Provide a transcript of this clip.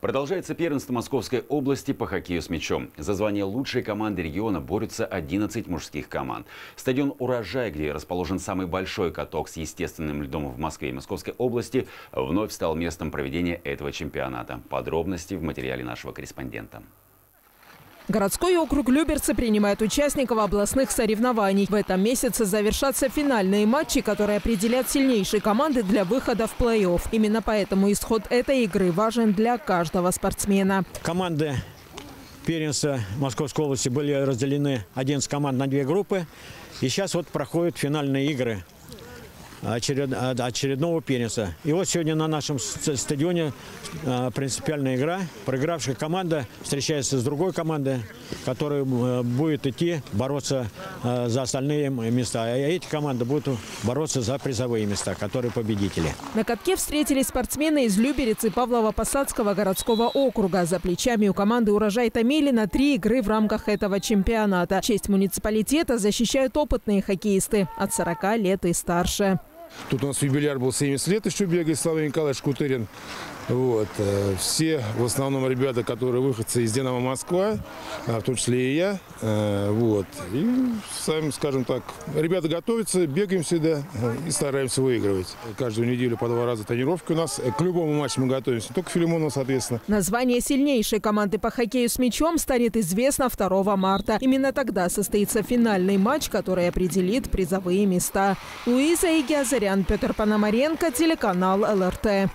Продолжается первенство Московской области по хоккею с мячом. За звание лучшей команды региона борются 11 мужских команд. Стадион «Урожай», где расположен самый большой каток с естественным льдом в Москве и Московской области, вновь стал местом проведения этого чемпионата. Подробности в материале нашего корреспондента. Городской округ Люберцы принимает участников областных соревнований. В этом месяце завершатся финальные матчи, которые определят сильнейшие команды для выхода в плей-офф. Именно поэтому исход этой игры важен для каждого спортсмена. Команды первенства Московской области были разделены 11 команд на две группы. И сейчас вот проходят финальные игры очередного первенства. И вот сегодня на нашем стадионе принципиальная игра. Проигравшая команда встречается с другой командой, которая будет идти бороться за остальные места. А эти команды будут бороться за призовые места, которые победители. На катке встретились спортсмены из Люберец и Павлово-Посадского городского округа. За плечами у команды «Урожай Томилино» 3 игры в рамках этого чемпионата. Честь муниципалитета защищают опытные хоккеисты от 40 лет и старше. Тут у нас юбиляр был 70 лет, еще бегает Слава Николаевич Кутырин. Вот. Все, в основном, ребята, которые выходцы из «Динамо-Москва», в том числе и я. Вот. И сами, скажем так, ребята готовятся, бегаем всегда и стараемся выигрывать. Каждую неделю по 2 раза тренировки у нас. К любому матчу мы готовимся, не только к Филимонову, соответственно. Название сильнейшей команды по хоккею с мячом станет известно 2 марта. Именно тогда состоится финальный матч, который определит призовые места. Луиза Егиазарян, Петр Пономаренко, телеканал ЛРТ.